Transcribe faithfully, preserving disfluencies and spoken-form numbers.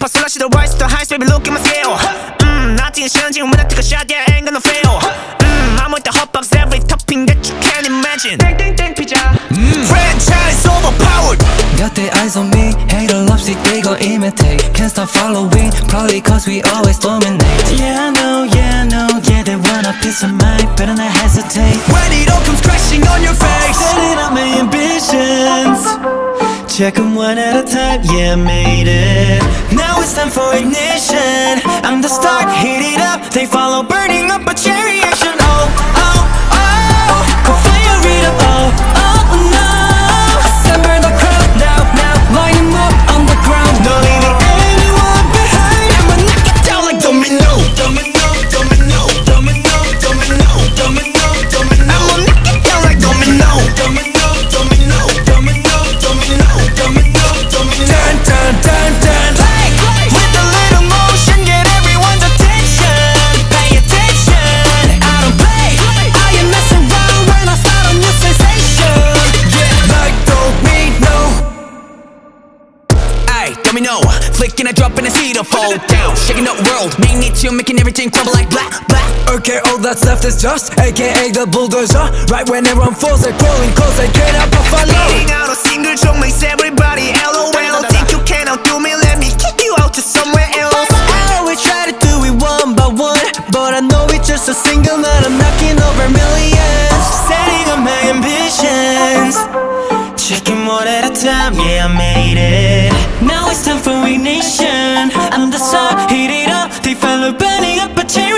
But slash the rise to the highs, baby, look at my scale. Mmm, nothing is changing when I take a shot, yeah, I ain't gonna fail. Mmm, I'm with the hot box, every topping that you can imagine. Dang, dang, dang, pizza. Mmm, franchise overpowered. Got their eyes on me, hater loves it, they gon' imitate. Can't stop following, probably cause we always dominate. Yeah, I know, yeah, I know, yeah, they want a piece of mine, better not hesitate. When it all comes crashing on your face, setting up my ambitions. Check 'em one at a time, yeah, made it. Now it's time for ignition. I'm the start, heat it up. They follow, burning up a cherry action. Oh, oh, oh, go fire it up. Oh, oh, no. Assemble the crowd now, now. Line 'em up on the ground. No leaving anyone behind. And we'll knock it down like domino. Domino, domino, domino, domino, domino, domino. And we'll knock it down like domino. Domino. Flicking and dropping and see the fall down, shaking the world, making it chill, making everything crumble like black, black. Okay, all that's left is dust, A K A the bulldozer. Right when everyone falls, they're crawling close, I get up and follow. Eating out a single song makes everybody LOL. Think you can outdo me? Let me kick you out to somewhere else. I always try to do it one by one, but I know it's just a single night. I'm knocking over millions, setting up my ambitions. Checking one at a time, yeah, I made it. Now it's time for ignition. I'm the star, heat it up. They follow, burning up a chain.